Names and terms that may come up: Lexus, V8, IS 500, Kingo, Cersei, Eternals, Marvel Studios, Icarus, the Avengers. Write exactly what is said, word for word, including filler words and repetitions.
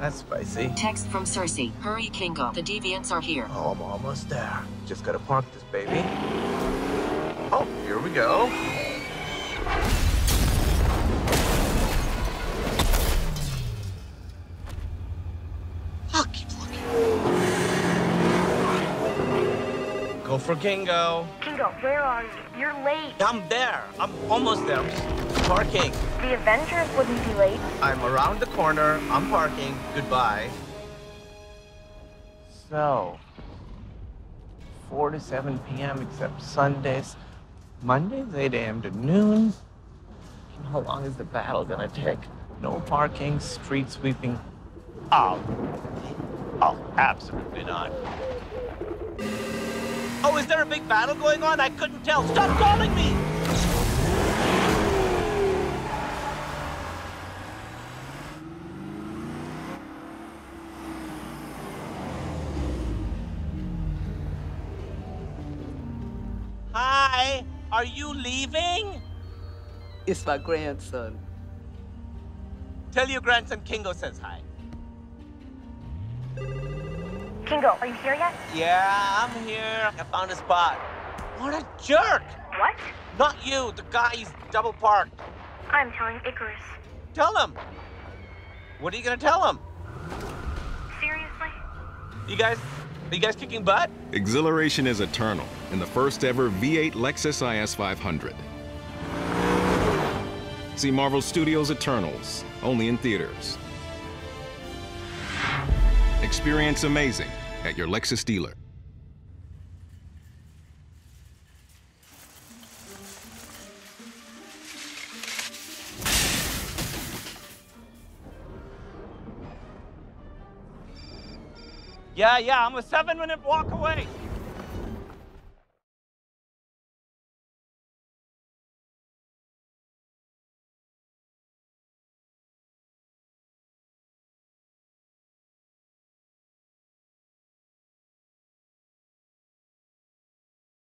That's spicy. Text from Cersei. Hurry, Kingo. The deviants are here. Oh, I'm almost there. Just gotta park this baby. Oh, here we go. I'll keep looking. Go for Kingo. Kingo, where are you? You're late. I'm there. I'm almost there. I'm just parking. The Avengers wouldn't be late. I'm around the corner. I'm parking. Goodbye. So, four to seven P M except Sundays. Mondays, eight A M to noon. How long is the battle gonna take? No parking, street sweeping. Oh, oh, absolutely not. Oh, is there a big battle going on? I couldn't tell. Stop calling me! Hi, are you leaving? It's my grandson. Tell your grandson Kingo says hi. Kingo, are you here yet? Yeah, I'm here. I found a spot. What a jerk! What? Not you, the guy's double parked. I'm telling Icarus. Tell him! What are you gonna tell him? Seriously? You guys, are you guys kicking butt? Exhilaration is eternal in the first ever V eight Lexus I S five hundred. See Marvel Studios' Eternals, only in theaters. Experience amazing at your Lexus dealer. Yeah, yeah, I'm a seven minute walk away.